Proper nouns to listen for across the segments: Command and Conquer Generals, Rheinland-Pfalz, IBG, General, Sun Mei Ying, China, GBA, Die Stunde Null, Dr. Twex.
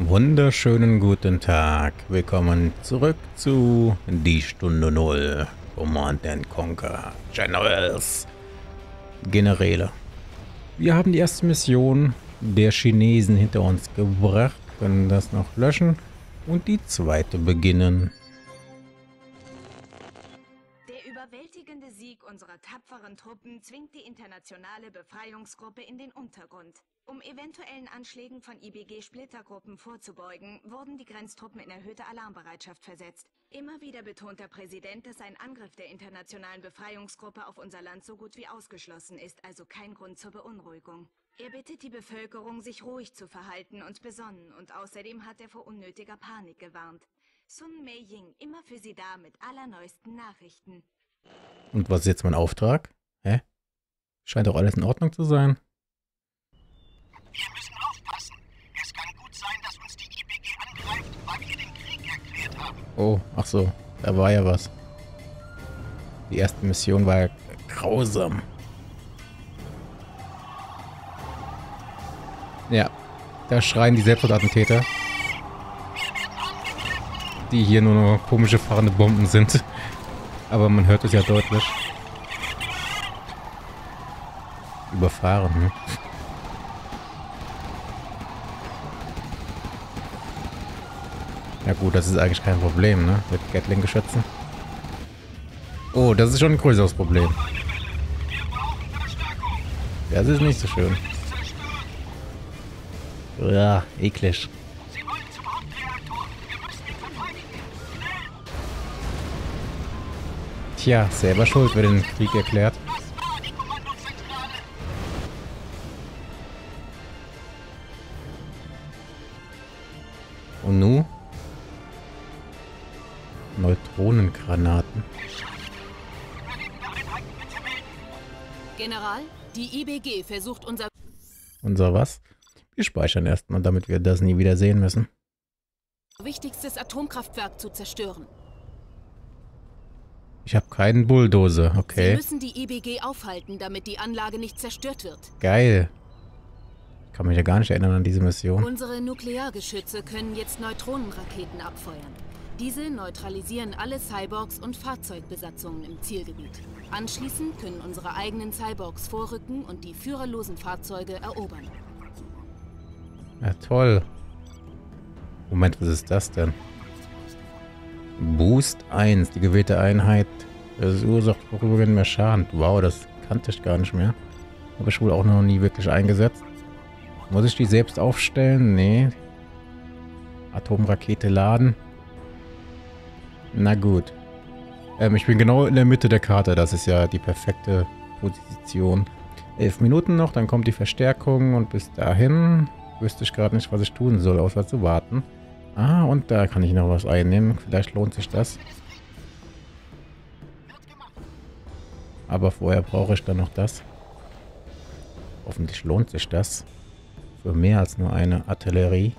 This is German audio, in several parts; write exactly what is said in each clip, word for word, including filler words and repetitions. Wunderschönen guten Tag. Willkommen zurück zu Die Stunde Null. Command and Conquer Generals. Generäle. Wir haben die erste Mission der Chinesen hinter uns gebracht. Können das noch löschen und die zweite beginnen. Unserer tapferen Truppen zwingt die internationale Befreiungsgruppe in den Untergrund. Um eventuellen Anschlägen von I B G-Splittergruppen vorzubeugen, wurden die Grenztruppen in erhöhte Alarmbereitschaft versetzt. Immer wieder betont der Präsident, dass ein Angriff der internationalen Befreiungsgruppe auf unser Land so gut wie ausgeschlossen ist, also kein Grund zur Beunruhigung. Er bittet die Bevölkerung, sich ruhig zu verhalten und besonnen, und außerdem hat er vor unnötiger Panik gewarnt. Sun Mei Ying, immer für Sie da mit allerneuesten Nachrichten. Und was ist jetzt mein Auftrag? Hä? Scheint doch alles in Ordnung zu sein. Wir müssen aufpassen. Es kann gut sein, dass uns die I B G angreift, weil wir den Krieg erklärt haben. Oh, ach so. Da war ja was. Die erste Mission war ja grausam. Ja, da schreien die Selbstmordattentäter, die hier nur noch komische fahrende Bomben sind. Aber man hört es ja deutlich. Überfahren, ne? Ja gut, das ist eigentlich kein Problem, ne? Mit Gatling-Geschützen. Oh, das ist schon ein größeres Problem. Das ist nicht so schön. Ja, eklig. Tja, selber schuld wird den Krieg erklärt. Und nu? Neutronengranaten. General, die I B G versucht unser... Unser was? Wir speichern erstmal, damit wir das nie wieder sehen müssen. Wichtigstes Atomkraftwerk zu zerstören. Ich habe keinen Bulldozer, okay. Wir müssen die I B G aufhalten, damit die Anlage nicht zerstört wird. Geil. Ich kann mich ja gar nicht erinnern an diese Mission. Unsere Nukleargeschütze können jetzt Neutronenraketen abfeuern. Diese neutralisieren alle Cyborgs und Fahrzeugbesatzungen im Zielgebiet. Anschließend können unsere eigenen Cyborgs vorrücken und die führerlosen Fahrzeuge erobern. Ja, toll. Moment, was ist das denn? Boost eins, die gewählte Einheit. Das ursacht vorübergehend mehr Schaden. Wow, das kannte ich gar nicht mehr. Habe ich wohl auch noch nie wirklich eingesetzt. Muss ich die selbst aufstellen? Nee. Atomrakete laden. Na gut. Ähm, ich bin genau in der Mitte der Karte. Das ist ja die perfekte Position. Elf Minuten noch, dann kommt die Verstärkung. Und bis dahin wüsste ich gerade nicht, was ich tun soll, außer zu warten. Ah, und da kann ich noch was einnehmen. Vielleicht lohnt sich das. Aber vorher brauche ich dann noch das. Hoffentlich lohnt sich das. Für mehr als nur eine Artillerie.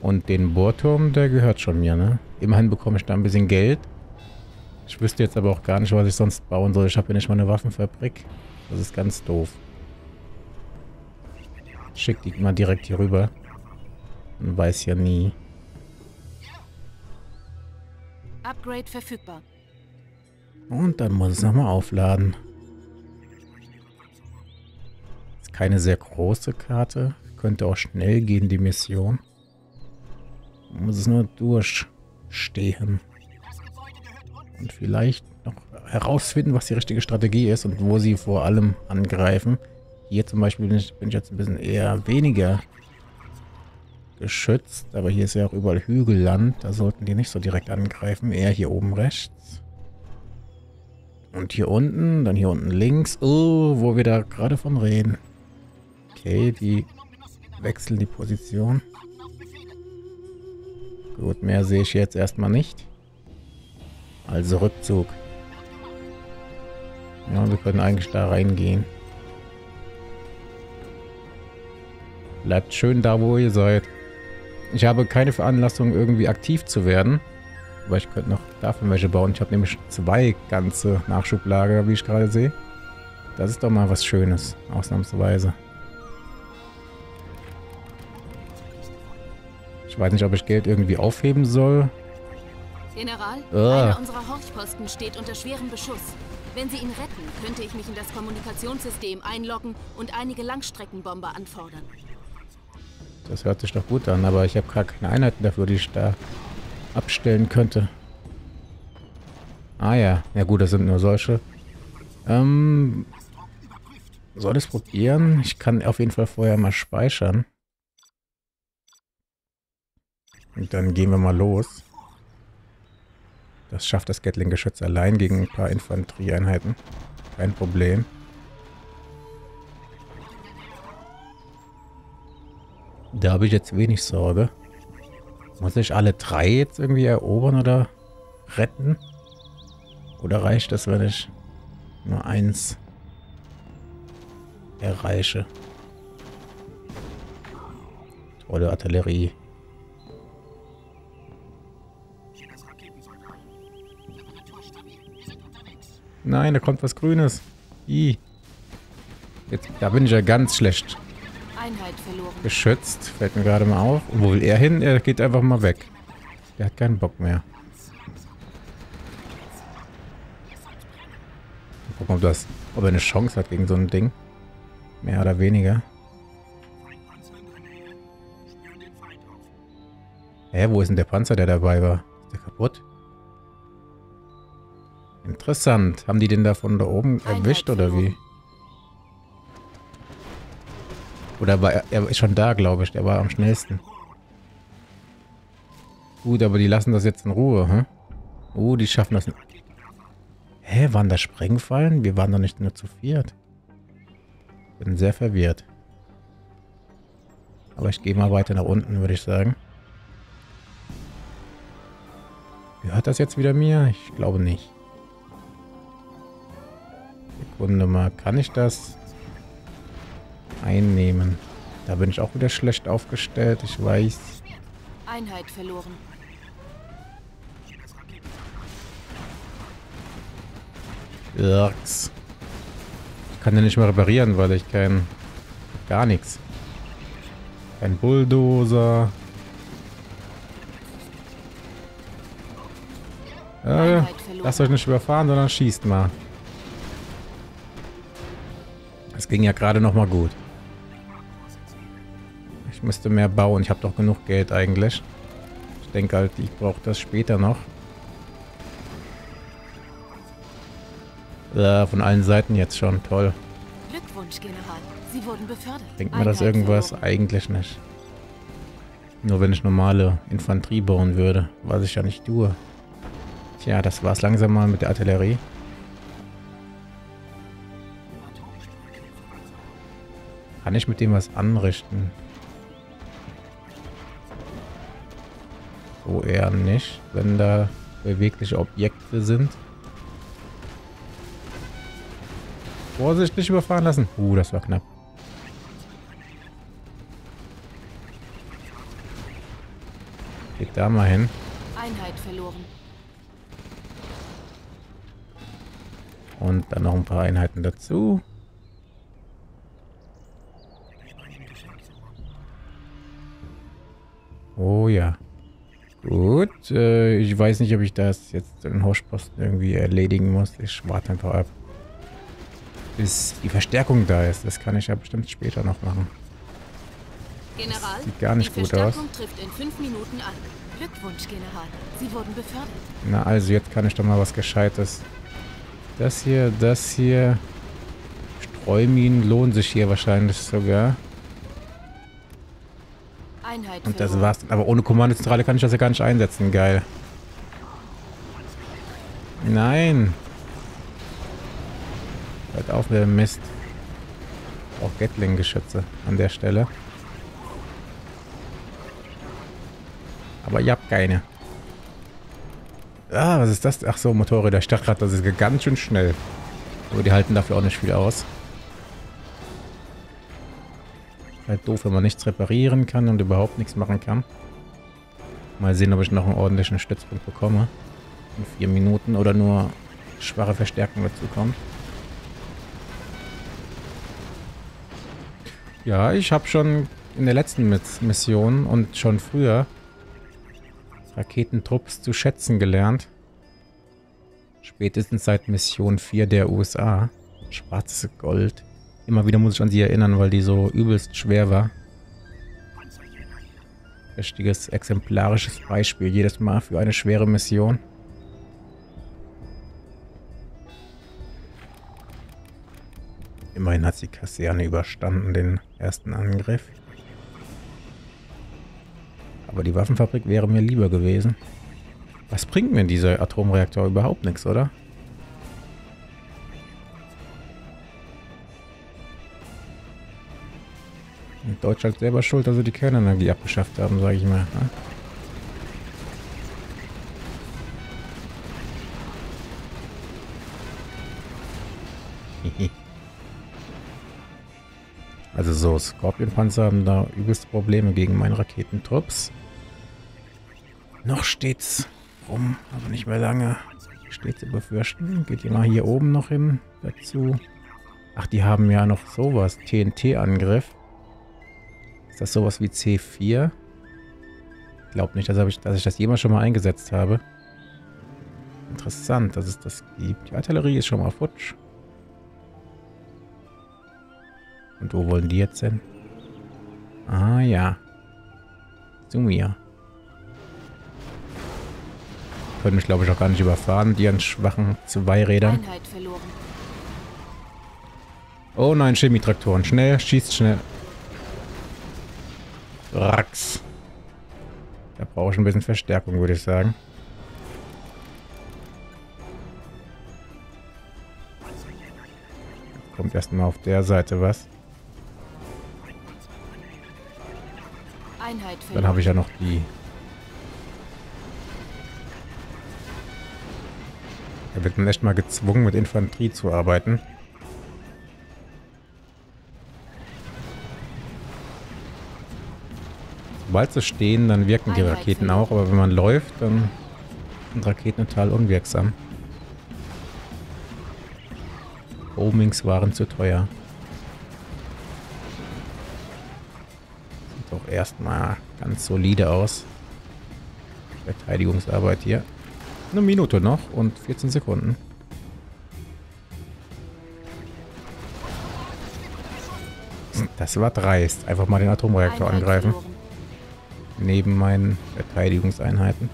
Und den Bohrturm, der gehört schon mir, ne? Immerhin bekomme ich da ein bisschen Geld. Ich wüsste jetzt aber auch gar nicht, was ich sonst bauen soll. Ich habe ja nicht mal eine Waffenfabrik. Das ist ganz doof. Schick die mal direkt hier rüber. Man weiß ja nie. Upgrade verfügbar. Und dann muss es nochmal aufladen. Ist keine sehr große Karte. Könnte auch schnell gehen, die Mission. Man muss es nur durchstehen. Und vielleicht noch herausfinden, was die richtige Strategie ist und wo sie vor allem angreifen. Hier zum Beispiel bin ich, bin ich jetzt ein bisschen eher weniger geschützt, aber hier ist ja auch überall Hügelland, da sollten die nicht so direkt angreifen, eher hier oben rechts. Und hier unten, dann hier unten links, oh, wo wir da gerade von reden. Okay, die wechseln die Position. Gut, mehr sehe ich jetzt erstmal nicht. Also Rückzug. Ja, wir können eigentlich da reingehen. Bleibt schön da, wo ihr seid. Ich habe keine Veranlassung, irgendwie aktiv zu werden. Aber ich könnte noch davon welche bauen. Ich habe nämlich zwei ganze Nachschublager, wie ich gerade sehe. Das ist doch mal was Schönes, ausnahmsweise. Ich weiß nicht, ob ich Geld irgendwie aufheben soll. General, ah. einer unserer Horchposten steht unter schwerem Beschuss. Wenn Sie ihn retten, könnte ich mich in das Kommunikationssystem einloggen und einige Langstreckenbomber anfordern. Das hört sich doch gut an, aber ich habe gar keine Einheiten dafür, die ich da abstellen könnte. Ah ja, ja gut, das sind nur solche. Ähm, soll ich probieren? Ich kann auf jeden Fall vorher mal speichern. Und dann gehen wir mal los. Das schafft das Gatling-Geschütz allein gegen ein paar Infanterieeinheiten. Kein Problem. Da habe ich jetzt wenig Sorge. Muss ich alle drei jetzt irgendwie erobern oder retten? Oder reicht das, wenn ich nur eins erreiche? Tolle Artillerie. Nein, da kommt was Grünes. I. Jetzt, da bin ich ja ganz schlecht. Einheit verloren. Geschützt, fällt mir gerade mal auf. Und wo will er hin? Er geht einfach mal weg. Der hat keinen Bock mehr. Guck mal, ob, das, ob er eine Chance hat gegen so ein Ding. Mehr oder weniger. Hä, wo ist denn der Panzer, der dabei war? Ist der kaputt? Interessant. Haben die den da von da oben erwischt oder wie? Oder war er, er ist schon da, glaube ich. Der war am schnellsten. Gut, aber die lassen das jetzt in Ruhe, hm? Oh, uh, die schaffen das nicht. Hä, waren da Sprengfallen? Wir waren doch nicht nur zu viert. Bin sehr verwirrt. Aber ich gehe mal weiter nach unten, würde ich sagen. Gehört das jetzt wieder mir? Ich glaube nicht. Sekunde mal, kann ich das einnehmen? Da bin ich auch wieder schlecht aufgestellt, ich weiß. Einheit verloren. Irks. Ich kann den nicht mehr reparieren, weil ich kein... gar nichts. Kein Bulldozer. Äh, lasst euch nicht überfahren, sondern schießt mal. Das ging ja gerade noch mal gut. Ich müsste mehr bauen. Ich habe doch genug Geld eigentlich. Ich denke halt, ich brauche das später noch. Äh, von allen Seiten jetzt schon. Toll. Glückwunsch, General. Sie wurden befördert. Denkt mir das irgendwas? Eigentlich nicht. Nur wenn ich normale Infanterie bauen würde, was ich ja nicht tue. Tja, das war's langsam mal mit der Artillerie. Kann ich mit dem was anrichten? So eher nicht, wenn da bewegliche Objekte sind. Vorsichtig überfahren lassen. Uh, das war knapp. Geht da mal hin. Einheit verloren. Und dann noch ein paar Einheiten dazu. Oh ja. Gut. Äh, ich weiß nicht, ob ich das jetzt den Horstposten irgendwie erledigen muss. Ich warte einfach ab, bis die Verstärkung da ist. Das kann ich ja bestimmt später noch machen. General, das sieht gar nicht gut aus. Trifft in fünf Minuten an. Glückwunsch, General. Sie wurden befördert. Na also, jetzt kann ich doch mal was Gescheites. Das hier, das hier. Streuminen lohnen sich hier wahrscheinlich sogar. Und das war's. Aber ohne Kommandozentrale kann ich das ja gar nicht einsetzen. Geil. Nein. Hört auf mit dem Mist. Auch Gatling-Geschütze an der Stelle. Aber ich hab keine. Ah, was ist das? Ach so, Motorräder. Ich dachte gerade, das ist ganz schön schnell. Aber die halten dafür auch nicht viel aus. Halt doof, wenn man nichts reparieren kann und überhaupt nichts machen kann. Mal sehen, ob ich noch einen ordentlichen Stützpunkt bekomme. In vier Minuten oder nur schwache Verstärkung dazu kommt. Ja, ich habe schon in der letzten Mission und schon früher Raketentrupps zu schätzen gelernt. Spätestens seit Mission vier der U S A. Schwarzes Gold. Immer wieder muss ich an sie erinnern, weil die so übelst schwer war. Richtiges exemplarisches Beispiel jedes Mal für eine schwere Mission. Immerhin hat die Kaserne überstanden, den ersten Angriff. Aber die Waffenfabrik wäre mir lieber gewesen. Was bringt mir dieser Atomreaktor? Überhaupt nichts, oder? Und Deutschland selber schuld, dass wir die Kernenergie abgeschafft haben, sage ich mal. Ne? Also so, Scorpion-Panzer haben da übelst Probleme gegen meine Raketentrupps. Noch steht's rum, aber nicht mehr lange. Steht zu befürchten. Geht ihr mal hier oben noch hin dazu? Ach, die haben ja noch sowas. T N T-Angriff. Ist das sowas wie C vier? Ich glaube nicht, dass ich, dass ich das jemals schon mal eingesetzt habe. Interessant, dass es das gibt. Die Artillerie ist schon mal futsch. Und wo wollen die jetzt hin? Ah ja. Zu mir. Können mich, glaube ich, auch gar nicht überfahren mit ihren schwachen Zweirädern. Oh nein, Chemietraktoren. Schnell, schießt schnell. Rax. Da brauche ich ein bisschen Verstärkung, würde ich sagen. Kommt erstmal auf der Seite was. Dann habe ich ja noch die. Da wird man echt mal gezwungen, mit Infanterie zu arbeiten. Sobald sie stehen, dann wirken die Raketen auch, aber wenn man läuft, dann sind Raketen total unwirksam. Homings waren zu teuer. Sieht doch erstmal ganz solide aus. Verteidigungsarbeit hier. Eine Minute noch und vierzehn Sekunden. Das war dreist. Einfach mal den Atomreaktor angreifen. Neben meinen Verteidigungseinheiten.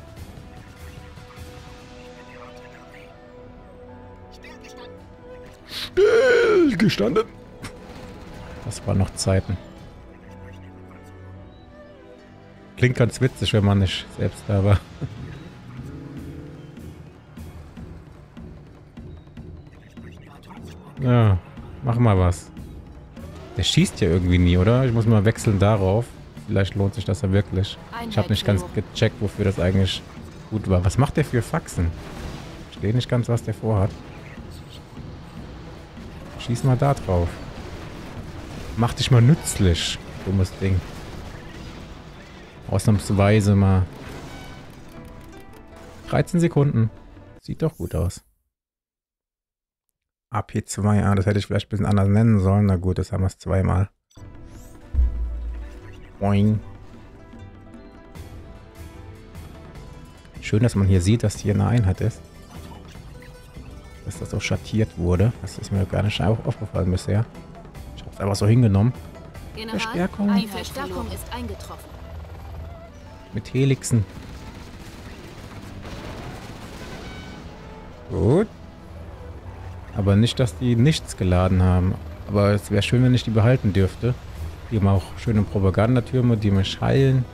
Stillgestanden. Das waren noch Zeiten. Klingt ganz witzig, wenn man nicht selbst da war. Ja, mach mal was. Der schießt ja irgendwie nie, oder? Ich muss mal wechseln darauf. Vielleicht lohnt sich das ja wirklich. Ich habe nicht ganz gecheckt, wofür das eigentlich gut war. Was macht der für Faxen? Ich verstehe nicht ganz, was der vorhat. Schieß mal da drauf. Mach dich mal nützlich, dummes Ding. Ausnahmsweise mal. dreizehn Sekunden. Sieht doch gut aus. A P zwei, ah, das hätte ich vielleicht ein bisschen anders nennen sollen. Na gut, das haben wir es zweimal. Boing. Schön, dass man hier sieht, dass hier eine Einheit ist. Dass das auch schattiert wurde. Das ist mir gar nicht aufgefallen bisher. Ich habe es einfach so hingenommen. General, Verstärkung. Eine Verstärkung ist eingetroffen. Mit Helixen. Gut. Aber nicht, dass die nichts geladen haben. Aber es wäre schön, wenn ich die behalten dürfte. Die haben auch schöne Propagandatürme, die mich heilen.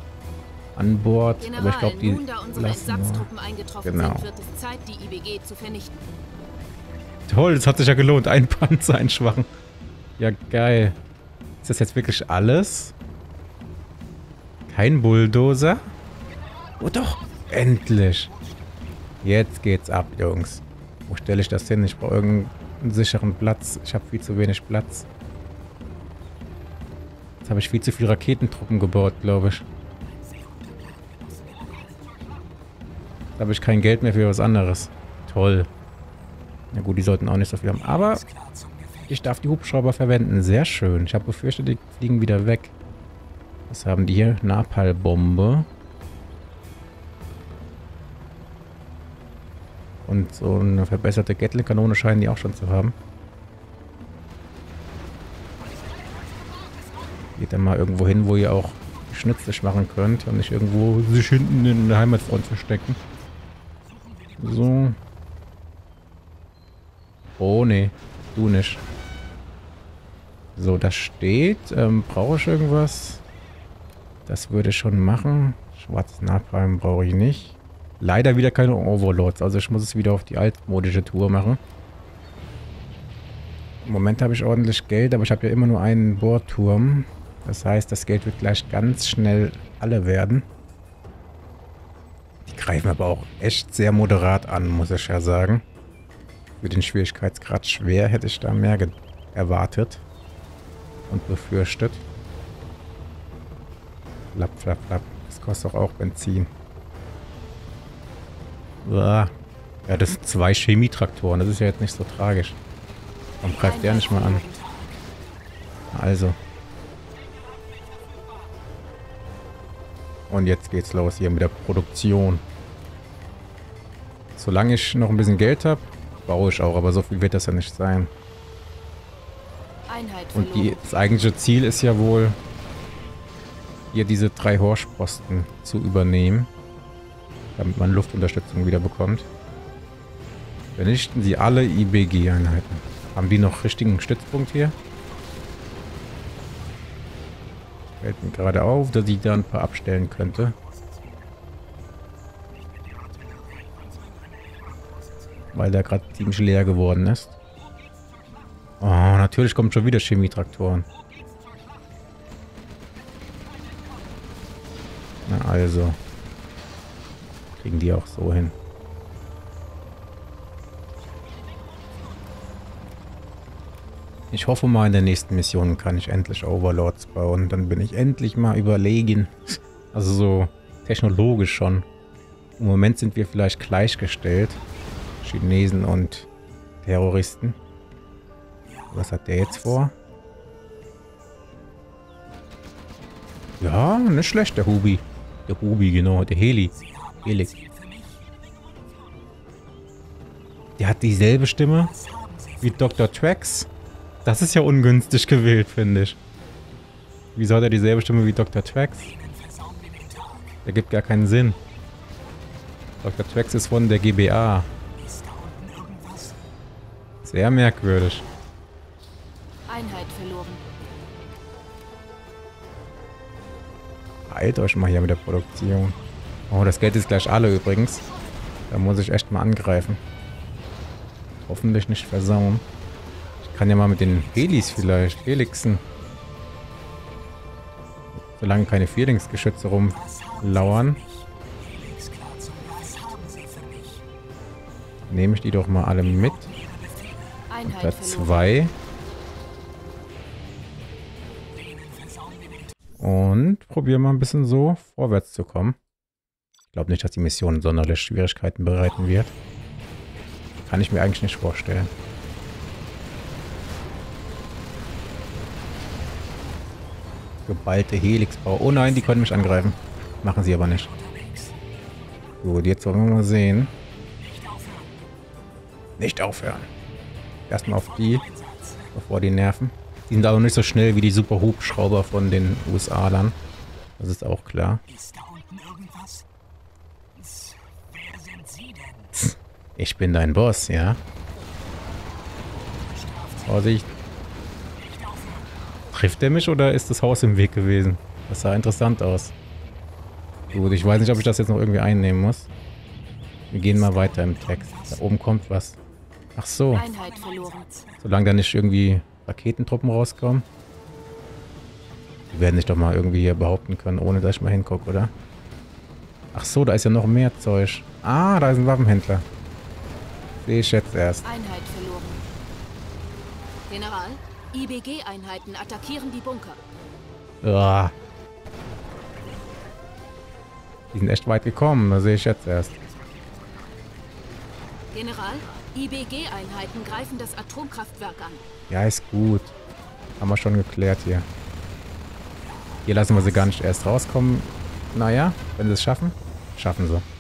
An Bord. General, aber ich glaube, die lassen wir. Genau. Sind, wird es Zeit, die I B G zu vernichten. Toll, das hat sich ja gelohnt. Ein Panzer, ein Schwachen. Ja, geil. Ist das jetzt wirklich alles? Kein Bulldozer? Oh doch, endlich. Jetzt geht's ab, Jungs. Wo stelle ich das hin? Ich brauche irgendeinen sicheren Platz. Ich habe viel zu wenig Platz. Jetzt habe ich viel zu viele Raketentruppen gebaut, glaube ich. Jetzt habe ich kein Geld mehr für was anderes. Toll. Na gut, die sollten auch nicht so viel haben. Aber ich darf die Hubschrauber verwenden. Sehr schön. Ich habe befürchtet, die fliegen wieder weg. Was haben die hier? Napalbombe. Und so eine verbesserte Gatling-Kanone scheinen die auch schon zu haben. Geht dann mal irgendwo hin, wo ihr auch Schnitztisch machen könnt und nicht irgendwo sich hinten in der Heimatfront verstecken. So. Oh nee, du nicht. So, das steht. Ähm, brauche ich irgendwas? Das würde ich schon machen. Schwarzes Nachbleiben brauche ich nicht. Leider wieder keine Overlords, also ich muss es wieder auf die altmodische Tour machen. Im Moment habe ich ordentlich Geld, aber ich habe ja immer nur einen Bohrturm. Das heißt, das Geld wird gleich ganz schnell alle werden. Die greifen aber auch echt sehr moderat an, muss ich ja sagen. Für den Schwierigkeitsgrad schwer hätte ich da mehr erwartet und befürchtet. Flapp, flapp, flapp. Das kostet doch auch Benzin. Ja, das sind zwei Chemietraktoren. Das ist ja jetzt nicht so tragisch. Warum greift der nicht mal an? Also. Und jetzt geht's los hier mit der Produktion. Solange ich noch ein bisschen Geld habe, baue ich auch. Aber so viel wird das ja nicht sein. Und die, das eigentliche Ziel ist ja wohl, hier diese drei Horschposten zu übernehmen. Damit man Luftunterstützung wieder bekommt. Vernichten sie alle I B G-Einheiten. Haben die noch richtigen Stützpunkt hier? Fällt mir gerade auf, dass ich da ein paar abstellen könnte. Weil da gerade ziemlich leer geworden ist. Oh, natürlich kommen schon wieder Chemietraktoren. Na also. Kriegen die auch so hin. Ich hoffe mal, in der nächsten Mission kann ich endlich Overlords bauen. Dann bin ich endlich mal überlegen. Also so technologisch schon. Im Moment sind wir vielleicht gleichgestellt. Chinesen und Terroristen. Was hat der jetzt vor? Ja, nicht schlecht, der Hubi. Der Hubi, genau, der Heli. Helix. Der hat dieselbe Stimme wie Doktor Twex. Das ist ja ungünstig gewählt, finde ich. Wieso hat er dieselbe Stimme wie Doktor Twex? Der gibt gar keinen Sinn. Doktor Twex ist von der G B A. Sehr merkwürdig. Einheit verloren. Eilt euch mal hier mit der Produktion. Oh, das Geld ist gleich alle übrigens. Da muss ich echt mal angreifen. Hoffentlich nicht versauen. Ich kann ja mal mit den Helis vielleicht, Helixen. Solange keine Vierlingsgeschütze rumlauern. Nehme ich die doch mal alle mit. Und da zwei. Und probiere mal ein bisschen so vorwärts zu kommen. Ich glaube nicht, dass die Mission sonderlich Schwierigkeiten bereiten wird. Kann ich mir eigentlich nicht vorstellen. Geballte Helixbau. Oh nein, die können mich angreifen. Machen sie aber nicht. Gut, jetzt wollen wir mal sehen. Nicht aufhören. Erstmal auf die, bevor die nerven. Die sind aber nicht so schnell wie die Superhubschrauber von den U S A-Lern. Das ist auch klar. Ich bin dein Boss, ja? Vorsicht. Trifft er mich oder ist das Haus im Weg gewesen? Das sah interessant aus. Gut, ich weiß nicht, ob ich das jetzt noch irgendwie einnehmen muss. Wir gehen mal weiter im Text. Da oben kommt was. Ach so. Solange da nicht irgendwie Raketentruppen rauskommen. Die werden sich doch mal irgendwie hier behaupten können, ohne dass ich mal hingucke, oder? Ach so, da ist ja noch mehr Zeug. Ah, da ist ein Waffenhändler. Sehe ich jetzt erst. Einheit verloren. General, I B G-Einheiten attackieren die Bunker. Ah. Die sind echt weit gekommen, das sehe ich jetzt erst. General, I B G-Einheiten greifen das Atomkraftwerk an. Ja, ist gut. Haben wir schon geklärt hier. Hier lassen wir sie gar nicht erst rauskommen. Naja, wenn sie es schaffen, schaffen sie.